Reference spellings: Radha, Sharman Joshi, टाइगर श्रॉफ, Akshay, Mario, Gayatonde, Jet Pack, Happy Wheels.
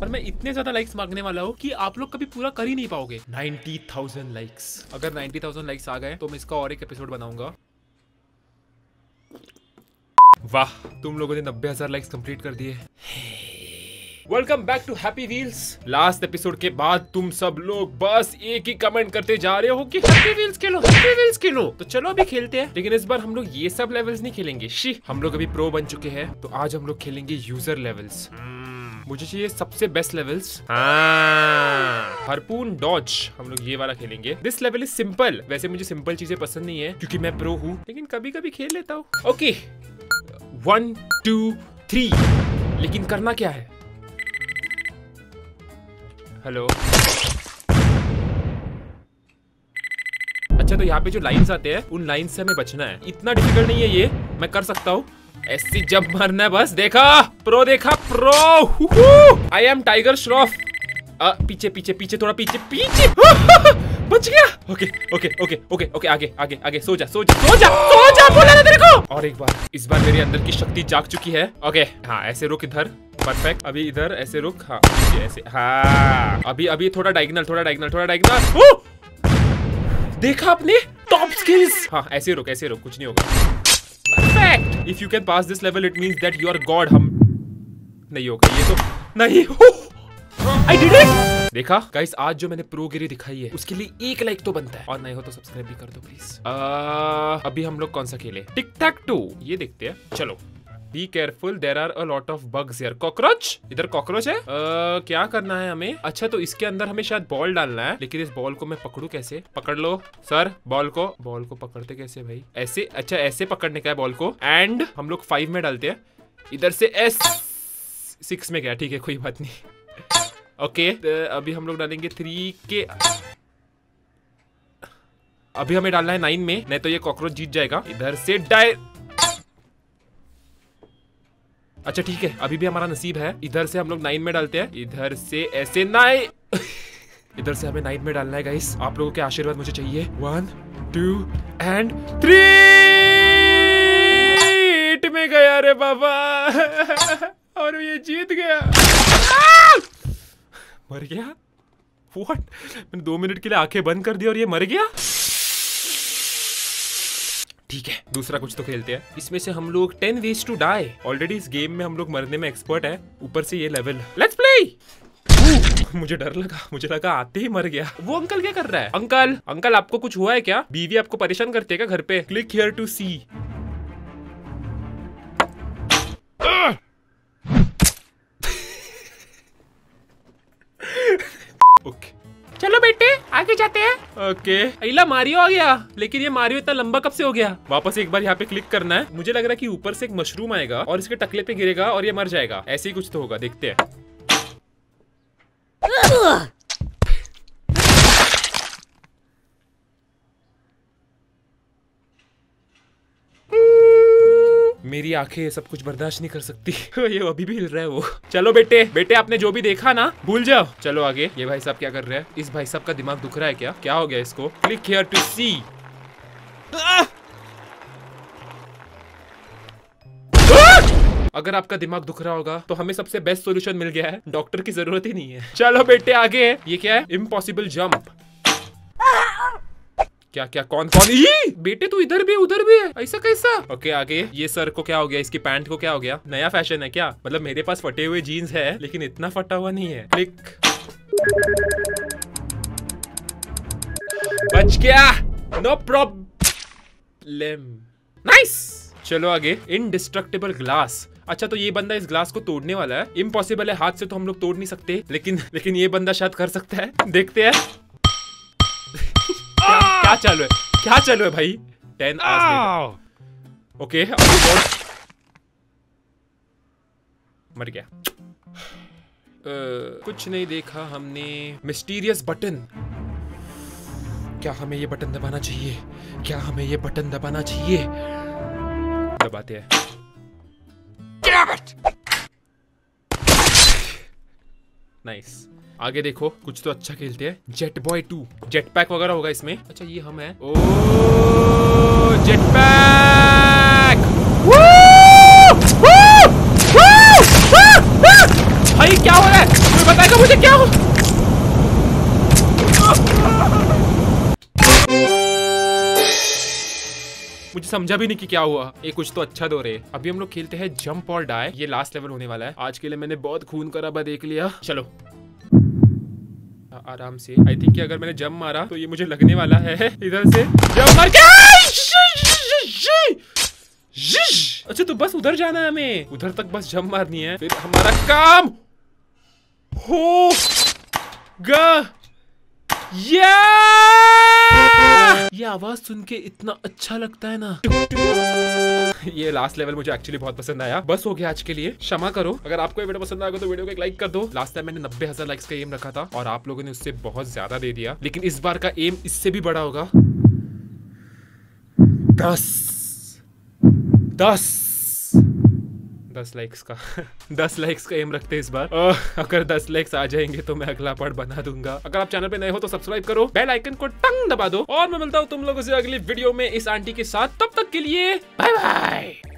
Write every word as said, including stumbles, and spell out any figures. पर मैं इतने ज्यादा लाइक्स मांगने वाला हूँ कि आप लोग कभी पूरा कर ही नहीं पाओगे। नब्बे हज़ार लाइक्स, अगर नब्बे हज़ार लाइक्स आ गए तो मैं इसका और एक एपिसोड बनाऊंगा। वाह, तुम लोगों ने नब्बे हज़ार लाइक्स कंप्लीट कर दिए। Welcome back to happy wheels. Last episode के बाद तुम सब लोग बस एक ही कमेंट करते जा रहे हो कि हैप्पी व्हील्स खेलो, हैप्पी व्हील्स खेलो। तो चलो अभी खेलते हैं, लेकिन इस बार हम लोग ये सब लेवल्स नहीं खेलेंगे। शी, हम लोग अभी प्रो बन चुके हैं, तो आज हम लोग खेलेंगे यूजर लेवल्स। मुझे चाहिए सबसे बेस्ट लेवल्स। हार्पून डॉज, हम लोग ये वाला खेलेंगे। This level is simple. वैसे मुझे सिंपल चीजें पसंद नहीं है क्योंकि मैं प्रो हूँ, लेकिन कभी कभी खेल लेता हूँ। Okay, one two three. लेकिन करना क्या है? हेलो, अच्छा तो यहाँ पे जो लाइन्स आते हैं उन लाइन से हमें बचना है। इतना डिफिकल्ट नहीं है ये, मैं कर सकता हूँ। ऐसी जब मरना है बस। देखा प्रो, देखा pro. I am टाइगर श्रॉफ। पीछे पीछे पीछे, थोड़ा पीछे पीछे। बच गया। Okay okay okay okay okay, आगे आगे आगे। सो जा सो जा सो जा सो जा, बोला ना तेरे को। और एक बार, इस बार मेरे अंदर की शक्ति जाग चुकी है। ओके हाँ, ऐसे रुक इधर, परफेक्ट। अभी इधर ऐसे रुक, हाँ ऐसे, हाँ अभी अभी थोड़ा डायगोनल, थोड़ा डायगोनल, थोड़ा डायगोनल। देखा आपने, टॉप स्किल्स। हाँ ऐसे रुक ऐसे रुक, कुछ नहीं होगा। Perfect. If you can pass this level, it means that you are God. हम नहीं होगा ये तो नहीं। I did it. देखा गाइस, आज जो मैंने प्रोगिरी दिखाई है उसके लिए एक लाइक तो बनता है, और नहीं हो तो सब्सक्राइब भी कर दो प्लीज। अभी हम लोग कौन सा खेले? टिक टैक टू, ये देखते हैं। चलो, be careful, there are a lot of bugs यार। कॉकरोच, इधर कॉकरोच है। आ, क्या करना है हमें? अच्छा तो इसके अंदर हमें शायद बॉल डालना है, लेकिन इस बॉल को मैं पकड़ू कैसे? पकड़ लो सर बॉल को। बॉल को पकड़ते कैसे भाई? ऐसे, अच्छा ऐसे पकड़ने का है बॉल को। एंड हम लोग फाइव में डालते हैं, इधर से एस सिक्स में गया। ठीक है, कोई बात नहीं। ओके तो अभी हम लोग डालेंगे थ्री के। अभी हमें डालना है नाइन में, नहीं तो ये कॉकरोच जीत जाएगा। इधर से डाय, अच्छा ठीक है, अभी भी हमारा नसीब है। इधर से हम लोग नाइन में डालते हैं, इधर से ऐसे नाइन। इधर से हमें नाइन में डालना है गाइस, आप लोगों के आशीर्वाद मुझे चाहिए। One two and three, eight में गया रे बाबा। और ये जीत गया। मर गया। व्हाट? मैंने दो मिनट के लिए आंखें बंद कर दी और ये मर गया। ठीक है, दूसरा कुछ तो खेलते हैं। इसमें से हम लोग ten ways to die. Already इस गेम में हम लोग मरने में एक्सपर्ट है, ऊपर से ये लेवल। Let's play. मुझे डर लगा, मुझे लगा आते ही मर गया। वो अंकल क्या कर रहा है? अंकल अंकल, आपको कुछ हुआ है क्या? बीवी आपको परेशान करती है क्या घर पे? Click here to see. Okay चलो बेटे, आगे जाते हैं। ओके अला, मारियो आ गया। लेकिन ये मारियो इतना लंबा कब से हो गया? वापस एक बार यहाँ पे क्लिक करना है। मुझे लग रहा है कि ऊपर से एक मशरूम आएगा और इसके टकले पे गिरेगा और ये मर जाएगा। ऐसे ही कुछ तो होगा, देखते हैं। मेरी आंखें सब कुछ बर्दाश्त नहीं कर सकती। ये अभी भी हिल रहा है वो। चलो बेटे, बेटे आपने जो भी देखा ना भूल जाओ, चलो आगे। ये भाई साहब क्या कर रहे हैं? इस भाई साहब का दिमाग दुख रहा है क्या? क्या हो गया इसको? Click here to see. अगर आपका दिमाग दुख रहा होगा तो हमें सबसे बेस्ट सॉल्यूशन मिल गया है, डॉक्टर की जरूरत ही नहीं है। चलो बेटे आगे है। ये क्या है? Impossible jump. क्या क्या? कौन कौन? ये बेटे तू इधर भी उधर भी है, ऐसा कैसा? ओके आगे। ये सर को क्या हो गया? इसकी पैंट को क्या हो गया? नया फैशन है क्या? मतलब मेरे पास फटे हुए जीन्स है लेकिन इतना फटा हुआ नहीं है। क्लिक, बच गया। No problem, nice. चलो आगे। Indestructible glass. अच्छा तो ये बंदा इस ग्लास को तोड़ने वाला है। इम्पॉसिबल है, हाथ से तो हम लोग तोड़ नहीं सकते, लेकिन लेकिन ये बंदा शायद कर सकता है, देखते हैं। क्या चालू है? क्या चालू है भाई? Ten hours. ओके मर गया। uh, कुछ नहीं देखा हमने। Mysterious button. क्या हमें ये बटन दबाना चाहिए? क्या हमें ये बटन दबाना चाहिए? दबाते हैं। Nice nice. आगे देखो, कुछ तो अच्छा खेलते हैं। Jet boy two. Jet pack वगैरह होगा इसमें। अच्छा ये हम है। Oh jet pack. वो, वो, वो, वो, वो, वो, भाई क्या हो रहा है? बताएगा मुझे क्या हो? मुझे समझा भी नहीं कि क्या हुआ। ये कुछ तो अच्छा दो रहे। अभी हम लोग खेलते हैं जंप और डाई, ये लास्ट लेवल होने वाला है। आज के लिए मैंने बहुत खून खराबा देख लिया। चलो आराम से। आई थिंक अगर मैंने जंप मारा तो ये मुझे लगने वाला है इधर से जंप मार के। अच्छा तो बस उधर जाना है हमें, उधर तक बस जंप मारनी है, फिर हमारा काम हो गया। ये आवाज सुन के इतना अच्छा लगता है ना। ये लास्ट लेवल मुझे एक्चुअली बहुत पसंद आया। बस हो गया आज के लिए, क्षमा करो। अगर आपको ये वीडियो पसंद आएगा तो वीडियो को एक लाइक कर दो। लास्ट टाइम मैंने नब्बे हजार लाइक्स का एम रखा था और आप लोगों ने उससे बहुत ज्यादा दे दिया, लेकिन इस बार का एम इससे भी बड़ा होगा। दस दस दस लाइक्स का दस लाइक्स का एम रखते हैं इस बार। और अगर दस लाइक्स आ जाएंगे तो मैं अगला पार्ट बना दूंगा। अगर आप चैनल पे नए हो तो सब्सक्राइब करो, बेल आइकन को टंग दबा दो और मैं मिलता हूँ तुम लोगों से अगली वीडियो में इस आंटी के साथ। तब तक के लिए बाय बाय।